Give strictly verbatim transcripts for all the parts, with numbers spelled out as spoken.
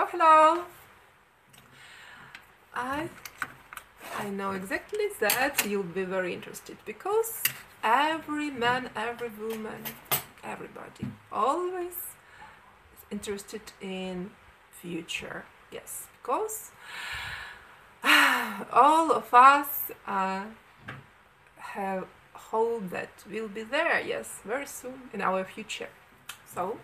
Hello, hello. I I know exactly that you'll be very interested, because every man, every woman, everybody always is interested in future. Yes, because all of us uh, have hope that will be there, yes, very soon in our future. So,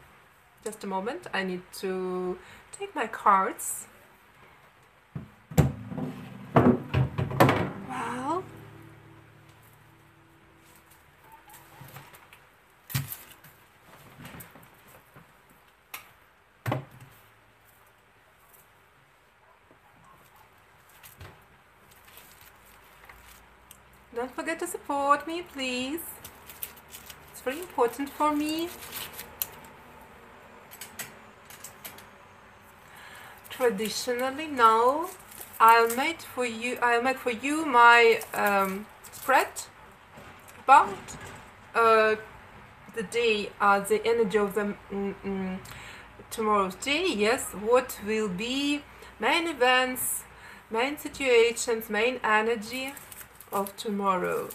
just a moment, I need to take my cards. Wow. Don't forget to support me, please. It's very important for me. Traditionally, now I'll make for you. I'll make for you my um, spread about uh, the day, uh, the energy of the mm, mm, tomorrow's day. Yes, what will be main events, main situations, main energy of tomorrow.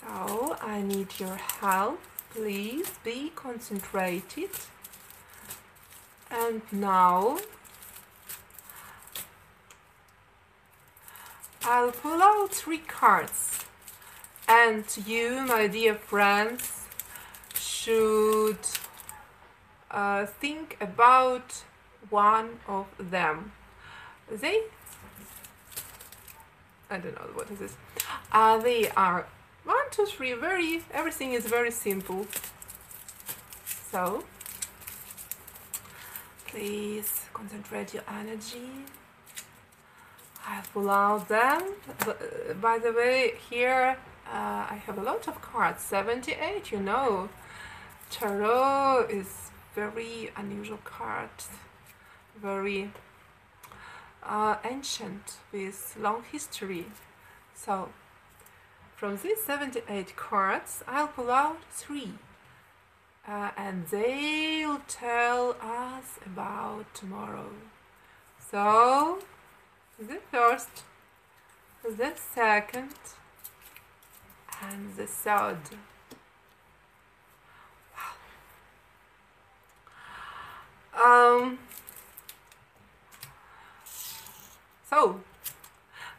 So I need your help. Please be concentrated. And now I'll pull out three cards, and you, my dear friends, should uh, think about one of them. They I don't know what is this. Uh, they are one, two, three. Very everything is very simple. So please concentrate your energy. I'll pull out them. By the way, here uh, I have a lot of cards. seventy-eight, you know. Tarot is very unusual card. Very. Uh, ancient, with long history. So from these seventy-eight cards I'll pull out three, uh, and they'll tell us about tomorrow. So the first, the second, and the third. Wow. um So,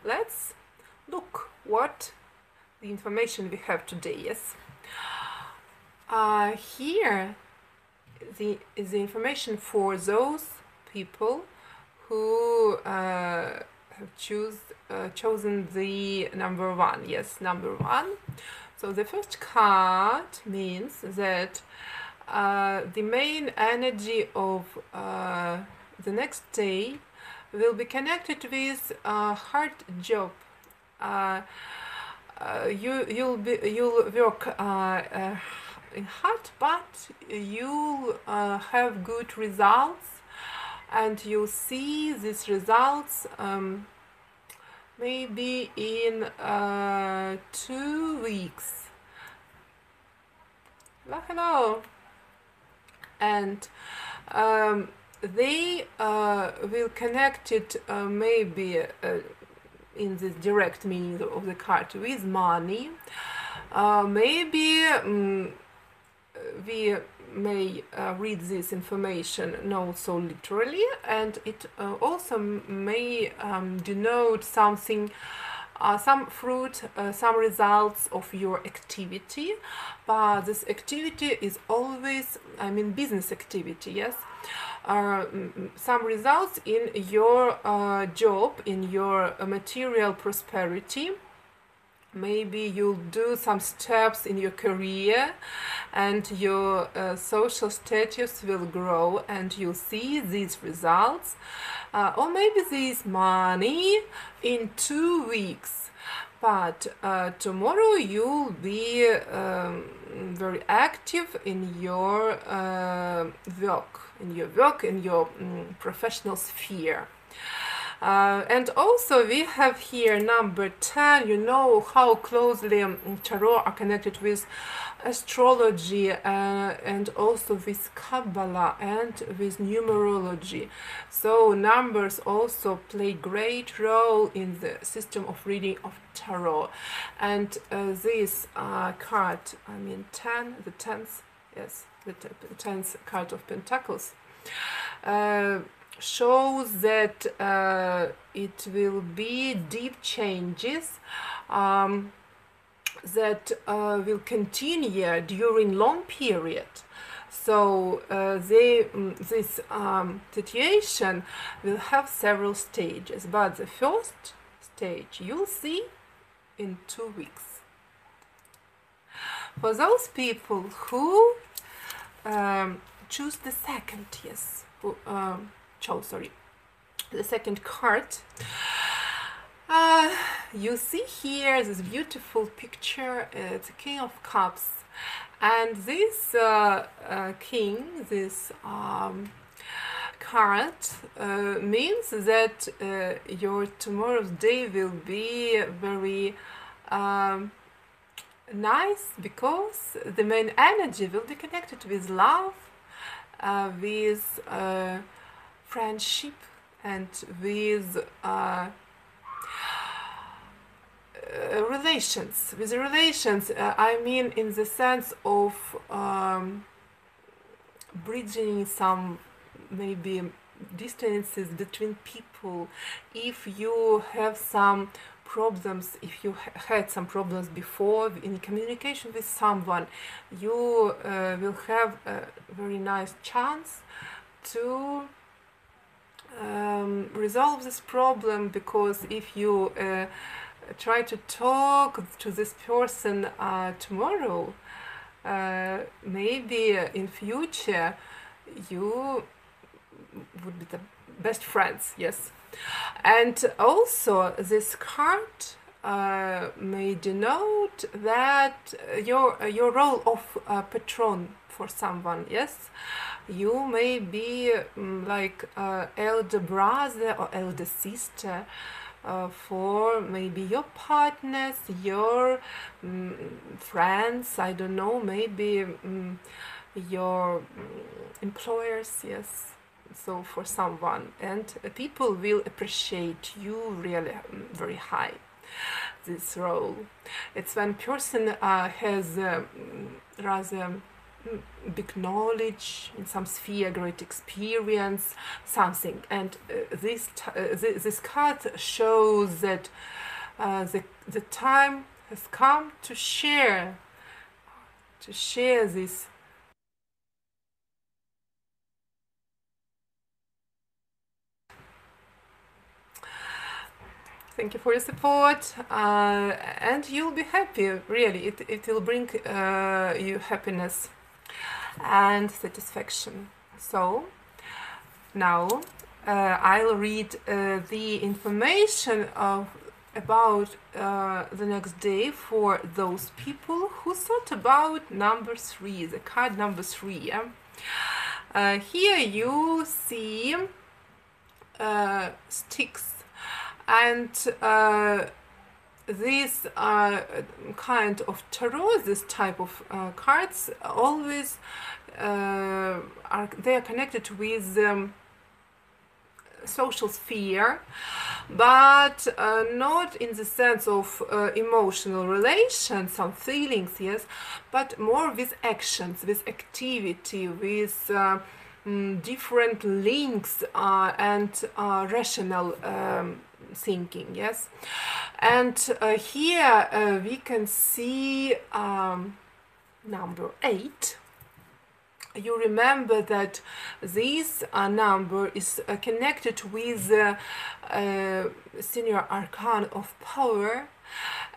let's look what the information we have today. Yes, uh, here the is the information for those people who uh, have choose uh, chosen the number one. Yes, number one. So the first card means that uh, the main energy of uh, the next day will be connected with a hard job. Uh, uh, you you'll be you'll work uh, uh, in hard, but you'll uh, have good results, and you'll see these results um, maybe in uh, two weeks. Hello, hello, and. Um, They uh, will connect it uh, maybe uh, in the direct meaning of the card with money. Uh, maybe um, we may uh, read this information not so literally, and it uh, also may um, denote something, uh, some fruit, uh, some results of your activity. But this activity is always, I mean, business activity, yes. Uh, some results in your uh, job, in your uh, material prosperity. Maybe you'll do some steps in your career, and your uh, social status will grow, and you'll see these results. Uh, or maybe this money in two weeks. But uh, tomorrow you'll be um, very active in your uh, work, in your work, in your um, professional sphere. Uh, and also we have here number ten, you know how closely um, tarot are connected with astrology, uh, and also with Kabbalah and with numerology. So numbers also play great role in the system of reading of tarot. And uh, this uh, card, I mean ten, the tenth, yes, the tenth card of Pentacles, uh, shows that uh, it will be deep changes um, that uh, will continue during long period. So uh, they, this um, situation will have several stages, but the first stage you'll see in two weeks. For those people who um, choose the second, yes, who, um, chose, sorry, the second card, Uh, you see here this beautiful picture, uh, it's a King of Cups, and this uh, uh, king, this um, card uh, means that uh, your tomorrow's day will be very um, nice, because the main energy will be connected with love, uh, with uh, friendship, and with uh, Uh, relations, with the relations, uh, I mean in the sense of um, bridging some maybe distances between people. If you have some problems, if you ha had some problems before in communication with someone, you uh, will have a very nice chance to um, resolve this problem, because if you uh, try to talk to this person uh, tomorrow, uh, maybe in future you would be the best friends, yes. And also this card uh, made a note that your, your role of uh, patron for someone, yes, you may be um, like uh, elder brother or elder sister, Uh, for maybe your partners, your um, friends, I don't know, maybe um, your um, employers, yes, so for someone. And uh, people will appreciate you really um, very high, this role. It's when person uh, has uh, rather big knowledge in some sphere, great experience, something. And uh, this t uh, th this card shows that uh, the the time has come to share to share this . Thank you for your support, uh, and you'll be happy, really. It, it will bring uh, you happiness and satisfaction. So now uh, I'll read uh, the information of about uh, the next day for those people who thought about number three, the card number three. Uh, here you see uh, sticks, and uh, this uh, kind of tarot, this type of uh, cards, always uh, are they are connected with um, social sphere, but uh, not in the sense of uh, emotional relations, some feelings, yes, but more with actions, with activity, with uh, mm, different links uh, and uh, rational um, thinking, yes. And uh, here uh, we can see um, number eight. You remember that this uh, number is uh, connected with uh, uh, senior arcana of power,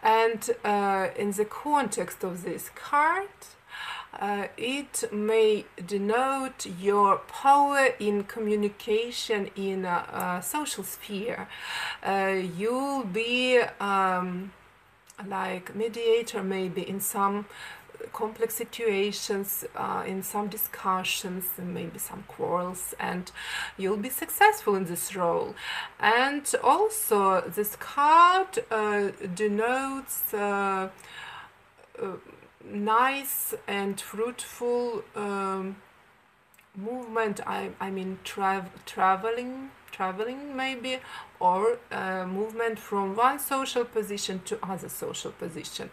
and uh, in the context of this card, Uh, it may denote your power in communication in a, a social sphere. Uh, you'll be um, like mediator, maybe in some complex situations, uh, in some discussions, maybe some quarrels, and you'll be successful in this role. And also this card uh, denotes uh, uh, nice and fruitful um, movement. I, I mean tra traveling traveling maybe, or uh, movement from one social position to other social position.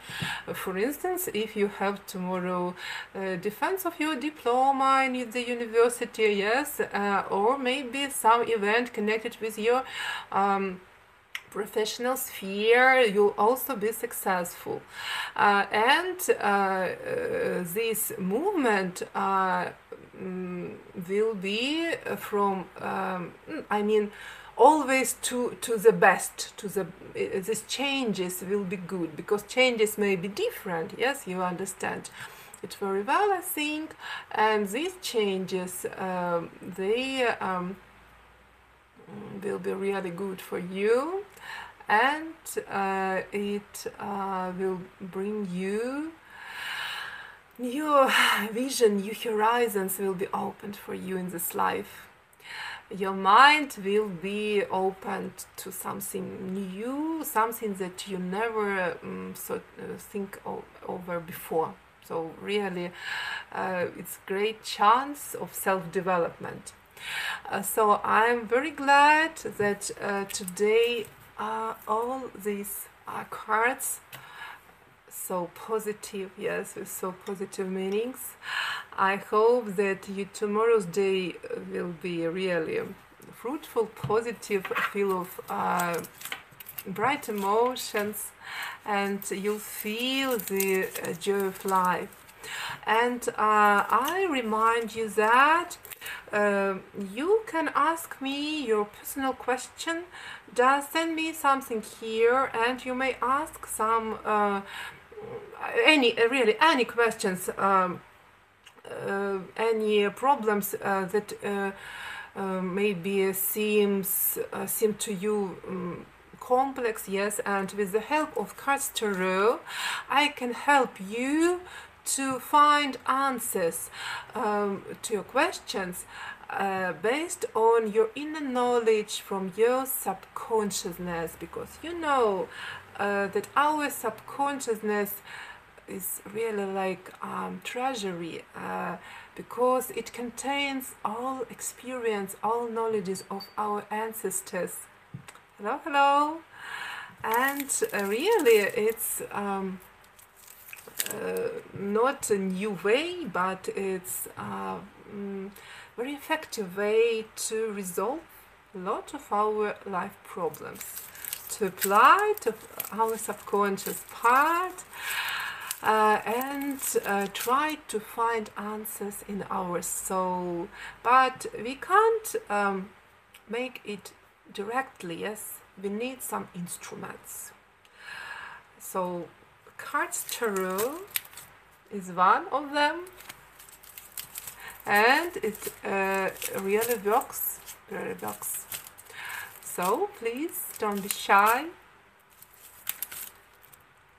For instance, if you have tomorrow uh, defense of your diploma in the university, yes, uh, or maybe some event connected with your um, professional sphere, you'll also be successful. Uh, and uh, uh, this movement uh, will be from, um, I mean, always to to the best, to the uh, these changes will be good, because changes may be different, yes, you understand it very well, I think. And these changes, um, they um, will be really good for you, and uh, it uh, will bring you new vision, new horizons will be opened for you in this life. Your mind will be opened to something new, something that you never um, so, uh, think o over before. So really, uh, it's a great chance of self-development. Uh, so I'm very glad that uh, today uh, all these uh, cards so positive, yes, with so positive meanings. I hope that you tomorrow's day will be really fruitful, positive, full of uh, bright emotions, and you'll feel the uh, joy of life. And uh, I remind you that uh, you can ask me your personal question. Just send me something here, and you may ask some uh, any really any questions, um, uh, any problems uh, that uh, uh, maybe seems uh, seem to you um, complex, yes, and with the help of cards tarot I can help you to find answers um, to your questions uh, based on your inner knowledge from your subconsciousness, because you know Uh, that our subconsciousness is really like um, treasury, uh, because it contains all experience, all knowledges of our ancestors. Hello, hello. And uh, really it's um, uh, not a new way, but it's a um, very effective way to resolve a lot of our life problems. To apply to our subconscious part uh, and uh, try to find answers in our soul, but we can't um, make it directly, yes, we need some instruments. So cards tarot is one of them, and it uh, really works, really works. So please don't be shy.